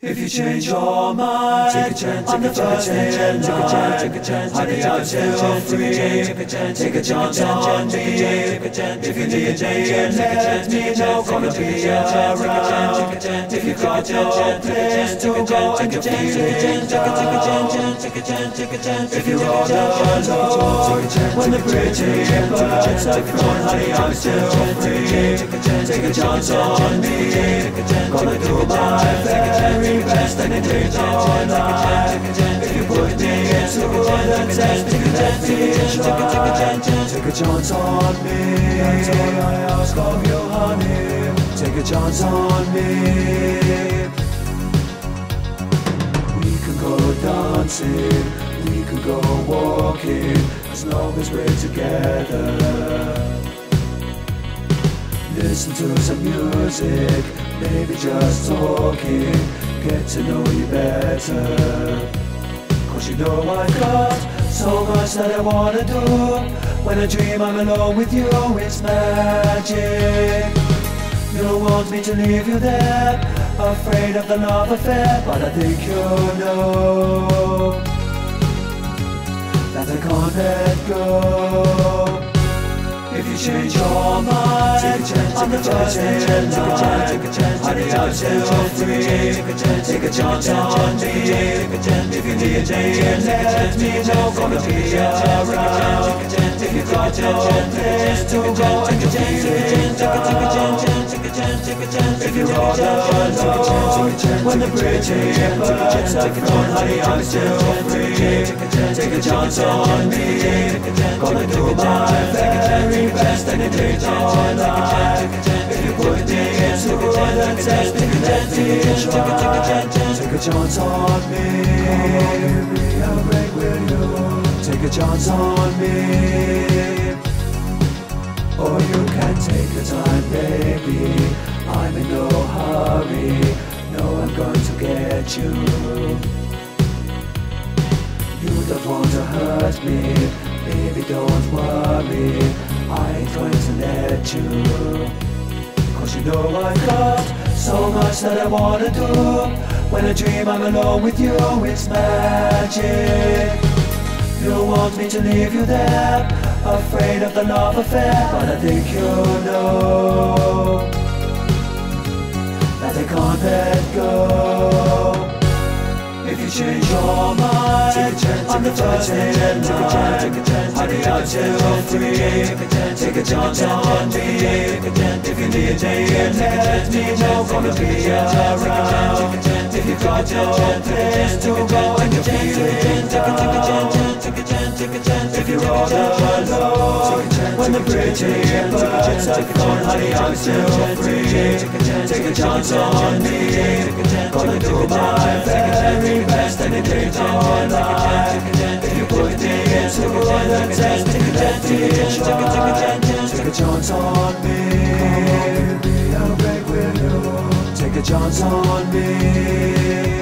If you change your mind, take a chance on the first day in life. Honey, I'm still free. Take a chance on me. If you need me, let me know. Gonna be around. If you've got no place to go and you're feeling down, if you're all alone when the bridge burns, honey, I'm still free. Take a chance on me. Gonna do my very best I can take on life. If you put me into the test, if you let me try, take a chance on me. That's all I ask of you, honey. Take a chance on me. We can go dancing, we can go walking, as long as we're together. Listen to some music, maybe just talking, get to know you better. Cause you know I've got so much that I wanna do. When I dream I'm alone with you, it's magic. You don't want me to leave you there, afraid of the love affair, but I think you know that I can't let go. If you change your mind, on the first day in life, honey, I'm still free. Take a chance on me. If you need me, let me know. Gonna be around. If you've got no place to go and you're feeling down, if you're all alone when the bridge burns, honey, I'm still free. Take a chance on me. Gonna do my very best and take on life. If you put me into the test, if you let me try, take a chance on me. Give me a break, will you? Take a chance on me. Or you can take your time, baby. I'm in no hurry. No, I'm going to get you. You don't want to hurt me, baby, don't worry. I ain't going to let you. Cause you know I've got so much that I wanna do. When I dream I'm alone with you, it's magic. You don't want me to leave you there, afraid of the love affair, but I think you know that I can't let go. If you change your mind, on the first day in life, honey, I'm still free. Take a chance on me. If you need me, let me know. Gonna be around. If you've got your place to go and you're feeling down, if you're all alone when the bridge burns, honey, I'm still free. Take a chance on me. Gonna do my very best and take on life. If you put me into the test, if you let me try, take a chance on me. Come on, baby, I'll break with you. Take a chance on me.